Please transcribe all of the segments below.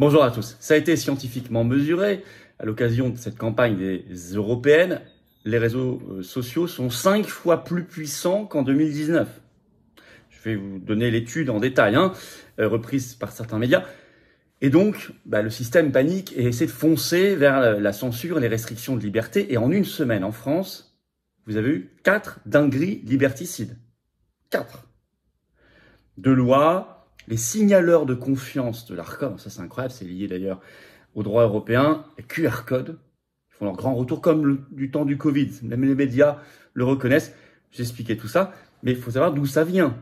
Bonjour à tous. Ça a été scientifiquement mesuré. À l'occasion de cette campagne des européennes, les réseaux sociaux sont 5 fois plus puissants qu'en 2019. Je vais vous donner l'étude en détail, hein, reprise par certains médias. Et donc, le système panique et essaie de foncer vers la censure, les restrictions de liberté. Et en une semaine, en France, vous avez eu 4 dingueries liberticides. 4. De lois. Les signaleurs de confiance de l'ARCOM, ça c'est incroyable, c'est lié d'ailleurs au droit européen, les QR codes, ils font leur grand retour comme du temps du Covid. Même les médias le reconnaissent. J'expliquais tout ça, mais il faut savoir d'où ça vient.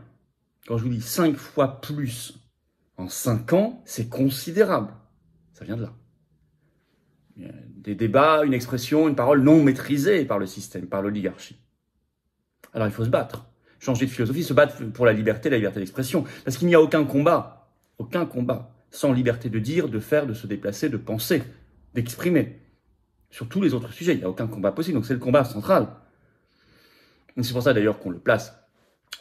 Quand je vous dis 5 fois plus en 5 ans, c'est considérable. Ça vient de là. Il y a des débats, une expression, une parole non maîtrisée par le système, par l'oligarchie. Alors il faut se battre. Changer de philosophie, se battre pour la liberté d'expression. Parce qu'il n'y a aucun combat, sans liberté de dire, de faire, de se déplacer, de penser, d'exprimer. Sur tous les autres sujets, il n'y a aucun combat possible. Donc c'est le combat central. C'est pour ça d'ailleurs qu'on le place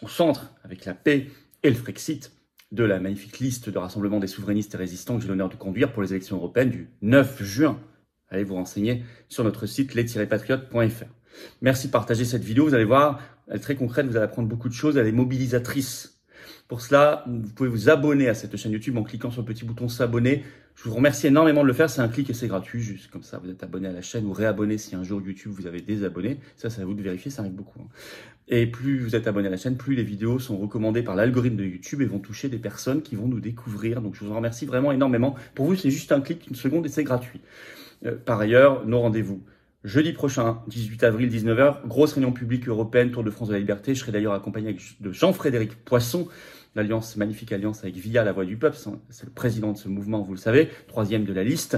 au centre, avec la paix et le Frexit, de la magnifique liste de rassemblement des souverainistes et résistants que j'ai l'honneur de conduire pour les élections européennes du 9 juin. Allez vous renseigner sur notre site les-patriotes.fr. Merci de partager cette vidéo, vous allez voir, elle est très concrète, vous allez apprendre beaucoup de choses, elle est mobilisatrice. Pour cela, vous pouvez vous abonner à cette chaîne YouTube en cliquant sur le petit bouton s'abonner. Je vous remercie énormément de le faire, c'est un clic et c'est gratuit, juste comme ça vous êtes abonné à la chaîne ou réabonné si un jour YouTube vous avez désabonné. Ça c'est à vous de vérifier, ça arrive beaucoup. Et plus vous êtes abonné à la chaîne, plus les vidéos sont recommandées par l'algorithme de YouTube et vont toucher des personnes qui vont nous découvrir. Donc je vous en remercie vraiment énormément. Pour vous c'est juste un clic, une seconde et c'est gratuit. Par ailleurs, nos rendez-vous. Jeudi prochain, 18 avril, 19 h, grosse réunion publique européenne, Tour de France de la Liberté. Je serai d'ailleurs accompagné de Jean-Frédéric Poisson, l'alliance, magnifique alliance avec VIA, la Voix du Peuple. C'est le président de ce mouvement, vous le savez, 3e de la liste.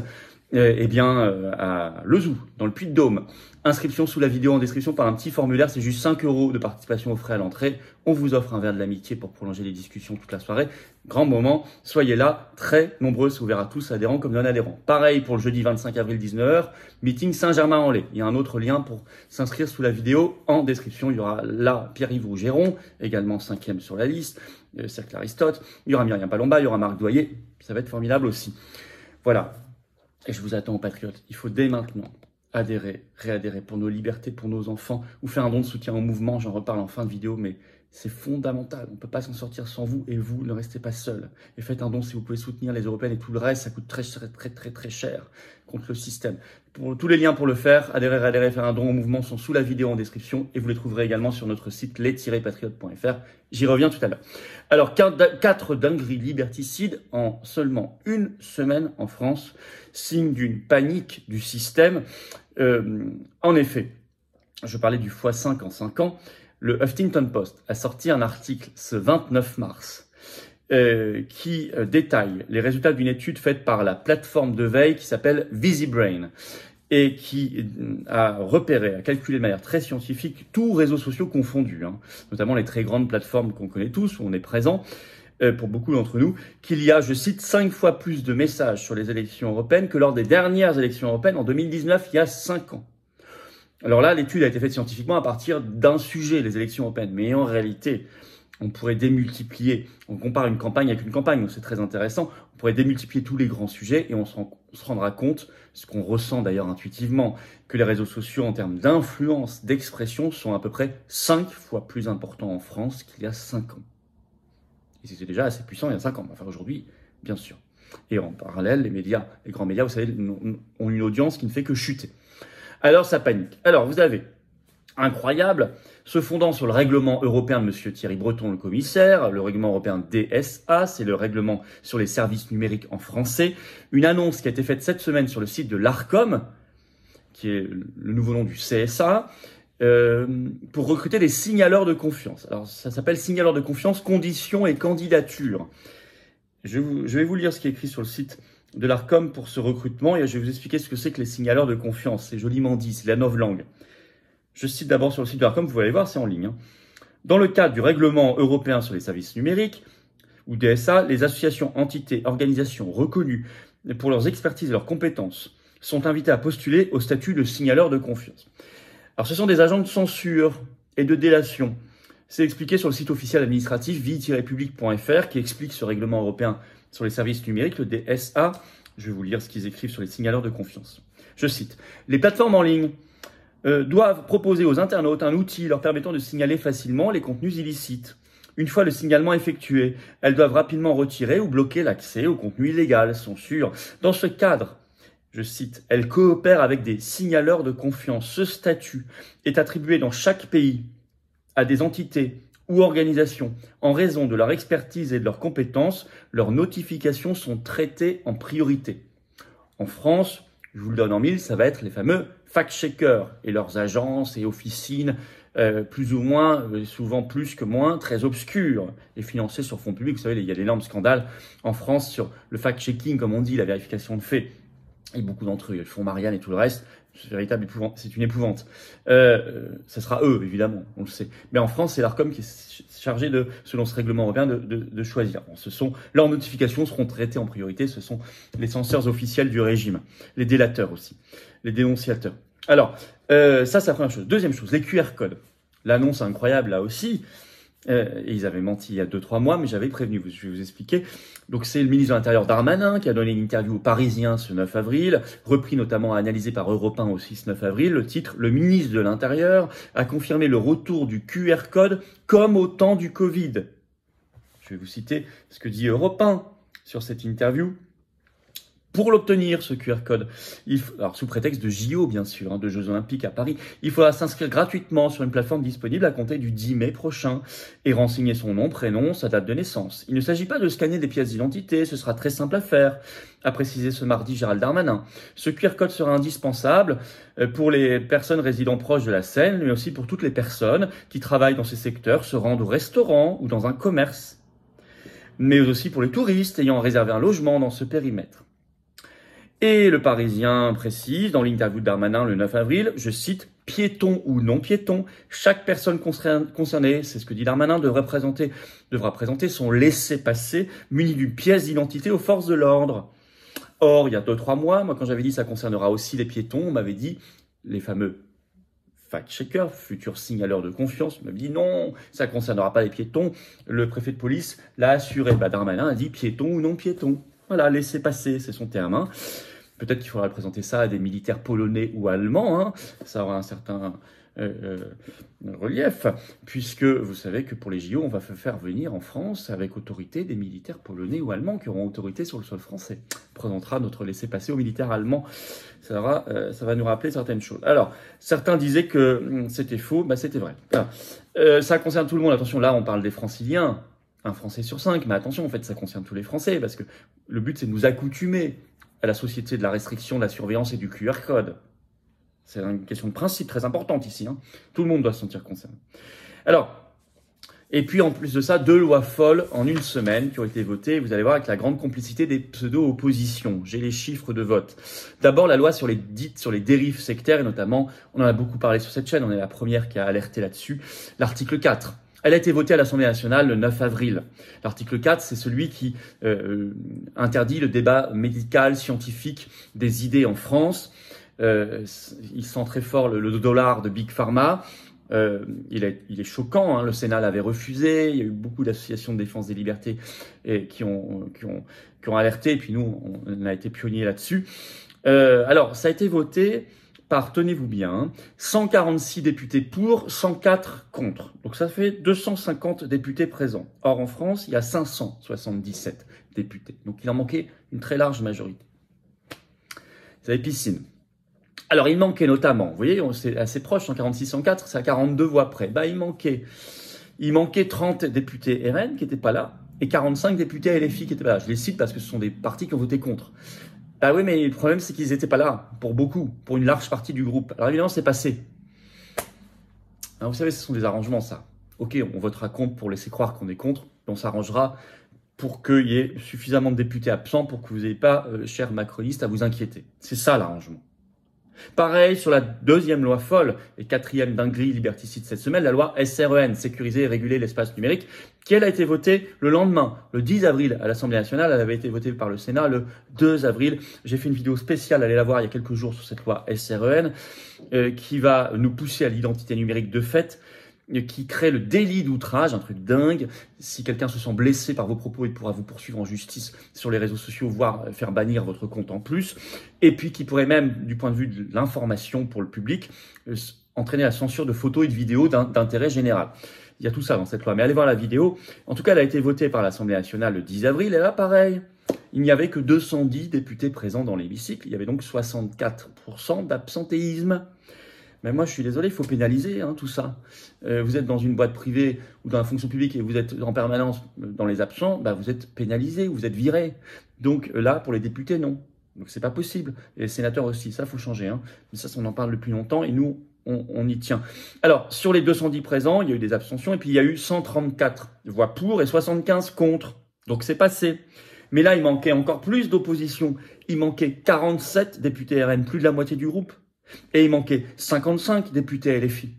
À Lezoux, dans le Puy-de-Dôme. Inscription sous la vidéo en description par un petit formulaire. C'est juste 5 € de participation aux frais à l'entrée. On vous offre un verre de l'amitié pour prolonger les discussions toute la soirée. Grand moment. Soyez là, très nombreux. C'est ouvert à tous, adhérents comme non-adhérents. Pareil pour le jeudi 25 avril 19 h, meeting Saint-Germain-en-Laye. Il y a un autre lien pour s'inscrire sous la vidéo en description. Il y aura là Pierre-Yves Rougéron, également 5e sur la liste, Cercle Aristote. Il y aura Myriam Palomba, il y aura Marc Doyet. Ça va être formidable aussi. Voilà. Et je vous attends aux Patriotes. Il faut dès maintenant adhérer, réadhérer pour nos libertés, pour nos enfants, ou faire un don de soutien au mouvement. J'en reparle en fin de vidéo, mais c'est fondamental. On ne peut pas s'en sortir sans vous et vous ne restez pas seuls. Et faites un don si vous pouvez soutenir les Européennes et tout le reste. Ça coûte très cher contre le système. Pour, tous les liens pour le faire, adhérer, réadhérer, faire un don au mouvement sont sous la vidéo en description et vous les trouverez également sur notre site les-patriotes.fr. J'y reviens tout à l'heure. Alors, 4 dingueries liberticides en seulement une semaine en France, signe d'une panique du système. En effet, je parlais du x5 en 5 ans. Le Huffington Post a sorti un article ce 29 mars qui détaille les résultats d'une étude faite par la plateforme de veille qui s'appelle Visibrain et qui a repéré, a calculé de manière très scientifique tous réseaux sociaux confondus, hein, notamment les très grandes plateformes qu'on connaît tous, où on est présent, pour beaucoup d'entre nous, qu'il y a, je cite, 5 fois plus de messages sur les élections européennes que lors des dernières élections européennes en 2019, il y a 5 ans. Alors là, l'étude a été faite scientifiquement à partir d'un sujet, les élections européennes. Mais en réalité, on pourrait démultiplier, on compare une campagne avec une campagne, donc c'est très intéressant, on pourrait démultiplier tous les grands sujets et on se rendra compte, ce qu'on ressent d'ailleurs intuitivement, que les réseaux sociaux en termes d'influence, d'expression sont à peu près 5 fois plus importants en France qu'il y a 5 ans. Et c'était déjà assez puissant il y a 5 ans, enfin aujourd'hui, bien sûr. Et en parallèle, les médias, les grands médias, vous savez, ont une audience qui ne fait que chuter. Alors, ça panique. Alors, vous avez, incroyable, se fondant sur le règlement européen de M. Thierry Breton, le commissaire, le règlement européen DSA, c'est le règlement sur les services numériques en français, une annonce qui a été faite cette semaine sur le site de l'ARCOM, qui est le nouveau nom du CSA, pour recruter des signaleurs de confiance. Alors, ça s'appelle signaleurs de confiance, conditions et candidatures. Je vais vous lire ce qui est écrit sur le site de l'ARCOM pour ce recrutement, et je vais vous expliquer ce que c'est que les signaleurs de confiance. C'est joliment dit, c'est la novlangue. Je cite d'abord sur le site de l'ARCOM, vous allez voir, c'est en ligne. Dans le cadre du règlement européen sur les services numériques, ou DSA, les associations, entités, organisations reconnues pour leurs expertises et leurs compétences sont invitées à postuler au statut de signaleur de confiance. Alors, ce sont des agents de censure et de délation. C'est expliqué sur le site officiel administratif vi-public.fr qui explique ce règlement européen sur les services numériques, le DSA, Je vais vous lire ce qu'ils écrivent sur les signaleurs de confiance. Je cite « Les plateformes en ligne doivent proposer aux internautes un outil leur permettant de signaler facilement les contenus illicites. Une fois le signalement effectué, elles doivent rapidement retirer ou bloquer l'accès au contenu illégal, censure. Dans ce cadre, je cite, elles coopèrent avec des signaleurs de confiance. Ce statut est attribué dans chaque pays à des entités ou organisations. En raison de leur expertise et de leurs compétences, leurs notifications sont traitées en priorité. En France, je vous le donne en mille, ça va être les fameux fact-checkers et leurs agences et officines, plus ou moins, souvent plus que moins, très obscures et financées sur fonds publics. Vous savez, il y a d'énormes scandales en France sur le fact-checking, comme on dit, la vérification de faits. Et beaucoup d'entre eux, le fonds Marianne et tout le reste, c'est véritable épouvante, c'est une épouvante. Ça sera eux, évidemment, on le sait. Mais en France, c'est l'ARCOM qui est chargé, de, selon ce règlement européen, de choisir. Bon, ce sont, leurs notifications seront traitées en priorité, ce sont les censeurs officiels du régime, les délateurs aussi, les dénonciateurs. Alors, ça c'est la première chose. Deuxième chose, les QR codes. L'annonce incroyable là aussi, et ils avaient menti il y a 2-3 mois, mais j'avais prévenu, je vais vous expliquer. Donc c'est le ministre de l'Intérieur Darmanin qui a donné une interview aux Parisiens ce 9 avril, repris notamment à analyser par Europe 1 aussi ce 9 avril, le titre « Le ministre de l'Intérieur a confirmé le retour du QR code comme au temps du Covid ». Je vais vous citer ce que dit Europe 1 sur cette interview. Pour l'obtenir, ce QR code, alors sous prétexte de JO bien sûr, de Jeux Olympiques à Paris, il faudra s'inscrire gratuitement sur une plateforme disponible à compter du 10 mai prochain et renseigner son nom, prénom, sa date de naissance. Il ne s'agit pas de scanner des pièces d'identité, ce sera très simple à faire, a précisé ce mardi Gérald Darmanin. Ce QR code sera indispensable pour les personnes résidant proches de la Seine, mais aussi pour toutes les personnes qui travaillent dans ces secteurs, se rendent au restaurant ou dans un commerce, mais aussi pour les touristes ayant réservé un logement dans ce périmètre. Et le Parisien précise, dans l'interview de Darmanin le 9 avril, je cite, « Piéton ou non piéton, chaque personne concernée, c'est ce que dit Darmanin, devra présenter son laissez-passer muni d'une pièce d'identité aux forces de l'ordre. » Or, il y a 2-3 mois, moi quand j'avais dit ça concernera aussi les piétons, on m'avait dit, les fameux fact-checkers, futurs signaleurs de confiance, on m'avait dit non, ça concernera pas les piétons, le préfet de police l'a assuré. Bah, Darmanin a dit piéton ou non piéton. Voilà, laissez passer, c'est son terme. Hein. Peut-être qu'il faudra présenter ça à des militaires polonais ou allemands. Hein. Ça aura un certain relief, puisque vous savez que pour les JO, on va faire venir en France avec autorité des militaires polonais ou allemands qui auront autorité sur le sol français. On présentera notre laissez-passer aux militaires allemands. Ça va nous rappeler certaines choses. Alors, certains disaient que c'était faux, bah c'était vrai. Voilà. Ça concerne tout le monde. Attention, là, on parle des franciliens. Un Français sur 5, mais attention, en fait, ça concerne tous les Français, parce que le but, c'est de nous accoutumer à la société de la restriction, de la surveillance et du QR code. C'est une question de principe très importante ici. Hein. Tout le monde doit se sentir concerné. Alors, et puis en plus de ça, 2 lois folles en une semaine qui ont été votées, vous allez voir, avec la grande complicité des pseudo-oppositions. J'ai les chiffres de vote. D'abord, la loi sur les dérives sectaires, et notamment, on en a beaucoup parlé sur cette chaîne, on est la première qui a alerté là-dessus, l'article 4. Elle a été votée à l'Assemblée nationale le 9 avril. L'article 4, c'est celui qui interdit le débat médical, scientifique des idées en France. Il sent très fort le dollar de Big Pharma. Il est choquant, hein, le Sénat l'avait refusé, il y a eu beaucoup d'associations de défense des libertés qui ont alerté, et puis nous, on a été pionniers là-dessus. Alors, ça a été voté par, tenez-vous bien, 146 députés pour, 104 contre. Donc ça fait 250 députés présents. Or, en France, il y a 577 députés. Donc il en manquait une très large majorité. C'est la piscine. Alors il manquait notamment, vous voyez, c'est assez proche, 146-104, c'est à 42 voix près. Bah, il manquait 30 députés RN qui n'étaient pas là et 45 députés LFI qui n'étaient pas là. Je les cite parce que ce sont des partis qui ont voté contre. Bah oui, mais le problème, c'est qu'ils n'étaient pas là, pour beaucoup, pour une large partie du groupe. Alors évidemment, c'est passé. Alors, vous savez, ce sont des arrangements, ça. Ok, on votera contre pour laisser croire qu'on est contre, mais on s'arrangera pour qu'il y ait suffisamment de députés absents pour que vous n'ayez pas, chers macronistes, à vous inquiéter. C'est ça, l'arrangement. Pareil, sur la deuxième loi folle, et quatrième dinguerie liberticide cette semaine, la loi SREN, sécuriser et réguler l'espace numérique, qui elle a été votée le lendemain, le 10 avril à l'Assemblée nationale, elle avait été votée par le Sénat le 2 avril. J'ai fait une vidéo spéciale, allez la voir il y a quelques jours sur cette loi SREN, qui va nous pousser à l'identité numérique de fait, qui crée le délit d'outrage, un truc dingue. Si quelqu'un se sent blessé par vos propos, il pourra vous poursuivre en justice sur les réseaux sociaux, voire faire bannir votre compte en plus. Et puis qui pourrait même, du point de vue de l'information pour le public, entraîner la censure de photos et de vidéos d'intérêt général. Il y a tout ça dans cette loi. Mais allez voir la vidéo. En tout cas, elle a été votée par l'Assemblée nationale le 10 avril. Et là, pareil, il n'y avait que 210 députés présents dans l'hémicycle. Il y avait donc 64% d'absentéisme. Mais moi, je suis désolé, il faut pénaliser tout ça. Vous êtes dans une boîte privée ou dans la fonction publique et vous êtes en permanence dans les absents, bah, vous êtes pénalisé, vous êtes viré. Donc là, pour les députés, non. Donc c'est pas possible. Et les sénateurs aussi, ça, faut changer. Mais ça, on en parle depuis longtemps et nous, on y tient. Alors, sur les 210 présents, il y a eu des abstentions et puis il y a eu 134 voix pour et 75 contre. Donc c'est passé. Mais là, il manquait encore plus d'opposition. Il manquait 47 députés RN, plus de la moitié du groupe. Et il manquait 55 députés LFI.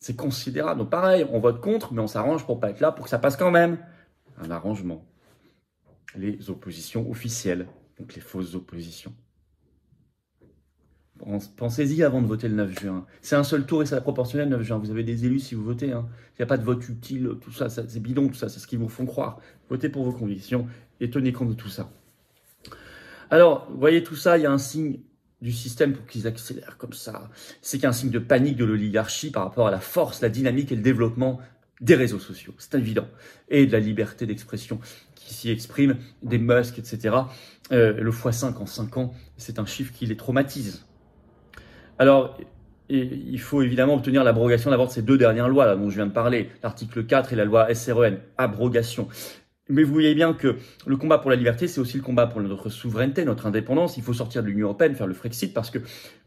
C'est considérable. Donc pareil, on vote contre, mais on s'arrange pour pas être là, pour que ça passe quand même. Un arrangement. Les oppositions officielles, donc les fausses oppositions. Pensez-y avant de voter le 9 juin. C'est un seul tour et c'est la proportionnelle le 9 juin. Vous avez des élus si vous votez. Il n'y a pas de vote utile, tout ça, c'est bidon, tout ça, c'est ce qu'ils vous font croire. Votez pour vos convictions et tenez compte de tout ça. Alors, vous voyez tout ça, il y a un signe du système pour qu'ils accélèrent comme ça. C'est qu'il y a un signe de panique de l'oligarchie par rapport à la force, la dynamique et le développement des réseaux sociaux. C'est évident. Et de la liberté d'expression qui s'y exprime, des Musk, etc. Le x5 en 5 ans, c'est un chiffre qui les traumatise. Alors, il faut évidemment obtenir l'abrogation d'abord de ces deux dernières lois là, dont je viens de parler, l'article 4 et la loi SREN, abrogation. Mais vous voyez bien que le combat pour la liberté, c'est aussi le combat pour notre souveraineté, notre indépendance. Il faut sortir de l'Union européenne, faire le Frexit, parce que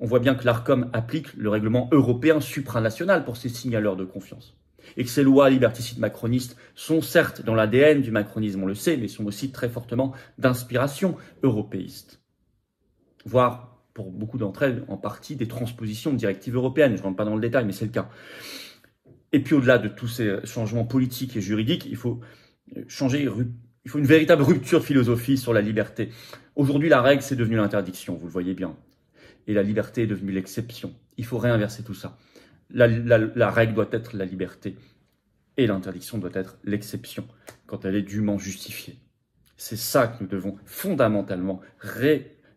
on voit bien que l'ARCOM applique le règlement européen supranational pour ses signaleurs de confiance. Et que ces lois liberticides macronistes sont certes dans l'ADN du macronisme, on le sait, mais sont aussi très fortement d'inspiration européiste. Voire, pour beaucoup d'entre elles, en partie des transpositions de directives européennes. Je ne rentre pas dans le détail, mais c'est le cas. Et puis, au-delà de tous ces changements politiques et juridiques, il faut une véritable rupture de philosophie sur la liberté. Aujourd'hui, la règle, c'est devenu l'interdiction, vous le voyez bien. Et la liberté est devenue l'exception. Il faut réinverser tout ça. La règle doit être la liberté et l'interdiction doit être l'exception quand elle est dûment justifiée. C'est ça que nous devons fondamentalement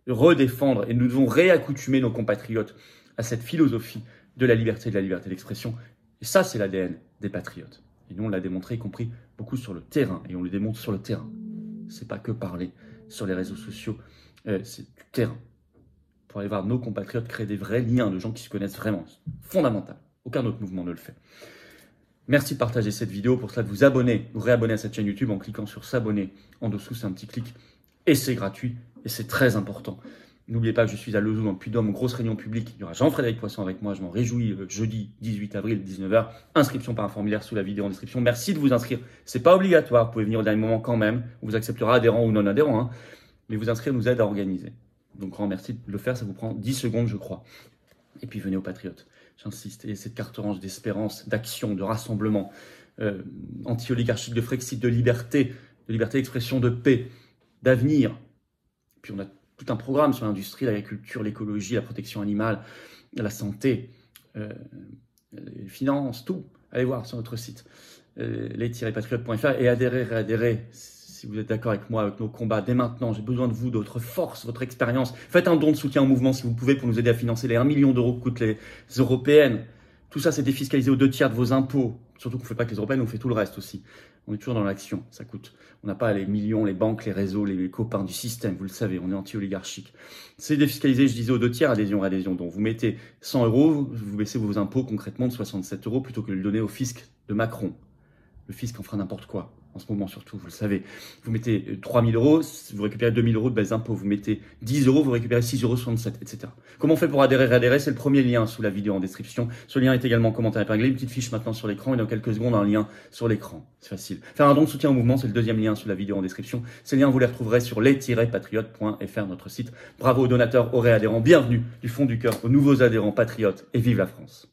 redéfendre et nous devons réaccoutumer nos compatriotes à cette philosophie de la liberté et de la liberté d'expression. Et ça, c'est l'ADN des patriotes. Et nous, on l'a démontré, y compris beaucoup sur le terrain. Et on le démontre sur le terrain. C'est pas que parler sur les réseaux sociaux. C'est du terrain. Pour aller voir nos compatriotes créer des vrais liens de gens qui se connaissent vraiment. Fondamental. Aucun autre mouvement ne le fait. Merci de partager cette vidéo. Pour cela, de vous abonner, vous réabonner à cette chaîne YouTube en cliquant sur s'abonner. En dessous, c'est un petit clic. Et c'est gratuit. Et c'est très important. N'oubliez pas que je suis à Lezoux, dans le Puy-de-Dôme, grosse réunion publique. Il y aura Jean-Frédéric Poisson avec moi. Je m'en réjouis le jeudi 18 avril, 19 h. Inscription par un formulaire sous la vidéo en description. Merci de vous inscrire. C'est pas obligatoire. Vous pouvez venir au dernier moment quand même. On vous acceptera adhérent ou non adhérent. Mais vous inscrire nous aide à organiser. Donc, grand merci de le faire. Ça vous prend 10 secondes, je crois. Et puis, venez aux Patriotes. J'insiste. Et cette carte orange d'espérance, d'action, de rassemblement, anti-oligarchique, de Frexit, de liberté d'expression, de paix, d'avenir. Puis, on a tout un programme sur l'industrie, l'agriculture, l'écologie, la protection animale, la santé, les finances, tout. Allez voir sur notre site, les-patriotes.fr et adhérez, réadhérez. Si vous êtes d'accord avec moi, avec nos combats, dès maintenant, j'ai besoin de vous, de votre force, votre expérience. Faites un don de soutien au mouvement si vous pouvez pour nous aider à financer les 1 million d'euros que coûtent les européennes. Tout ça, c'est défiscalisé aux 2 tiers de vos impôts. Surtout qu'on ne fait pas que les européennes, on fait tout le reste aussi. On est toujours dans l'action, ça coûte. On n'a pas les millions, les banques, les réseaux, les copains du système, vous le savez, on est anti-oligarchique. C'est défiscalisé, je disais, aux 2 tiers, adhésion, réadhésion. Donc vous mettez 100 euros, vous baissez vos impôts concrètement de 67 euros plutôt que de le donner au fisc de Macron. Le fisc en fera n'importe quoi, en ce moment surtout, vous le savez. Vous mettez 3000 euros, vous récupérez 2000 euros de baisse d'impôts. Vous mettez 10 euros, vous récupérez 6,67 euros, etc. Comment on fait pour adhérer, réadhérer? C'est le premier lien sous la vidéo en description. Ce lien est également en commentaire épinglé. Une petite fiche maintenant sur l'écran et dans quelques secondes, un lien sur l'écran. C'est facile. Faire un don de soutien au mouvement, c'est le deuxième lien sous la vidéo en description. Ces liens, vous les retrouverez sur les-patriotes.fr, notre site. Bravo aux donateurs, aux réadhérents. Bienvenue du fond du cœur aux nouveaux adhérents patriotes et vive la France.